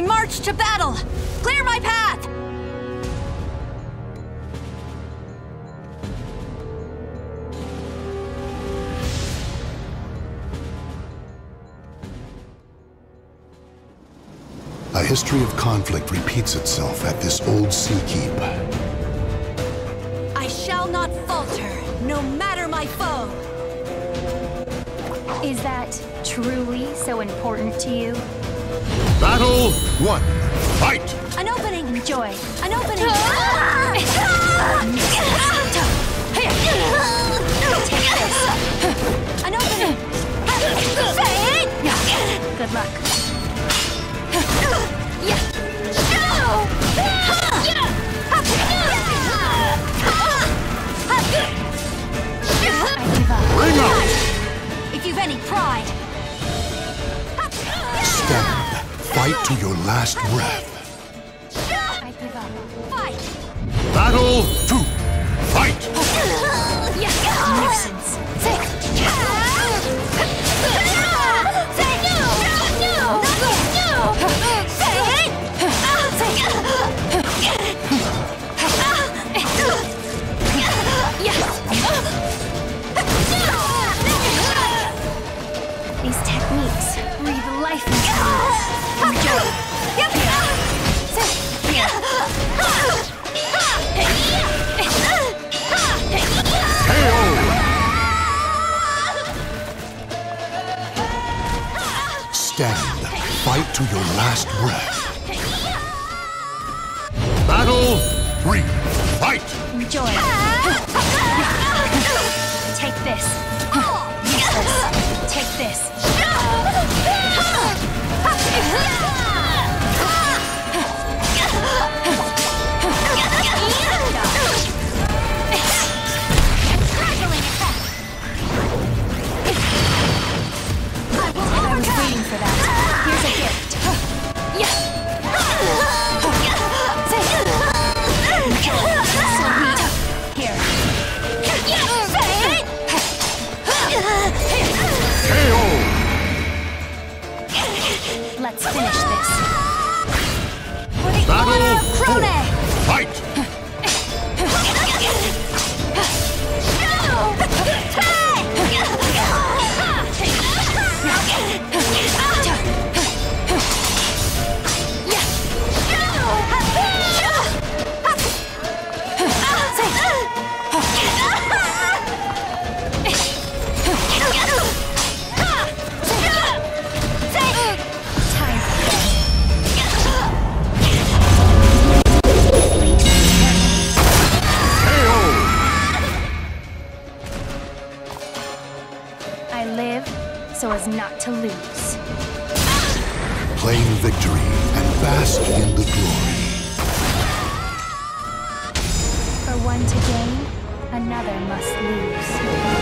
I march to battle! Clear my path! A history of conflict repeats itself at this old sea keep. I shall not falter, no matter my foe! Is that truly so important to you? Battle one. Fight! An opening! Enjoy! An opening! Take this! An opening! Good luck. If you've any pride, stand. Fight to your last breath. I give up. Fight. Battle two. Fight. Nuisance. These techniques breathe life into us. Stand. Fight to your last breath. Battle three. Fight. Enjoy. Take this. Useless. Take this. Let's finish this. Battle four. Fight. I live so as not to lose. Claim victory and bask in the glory. For one to gain, another must lose.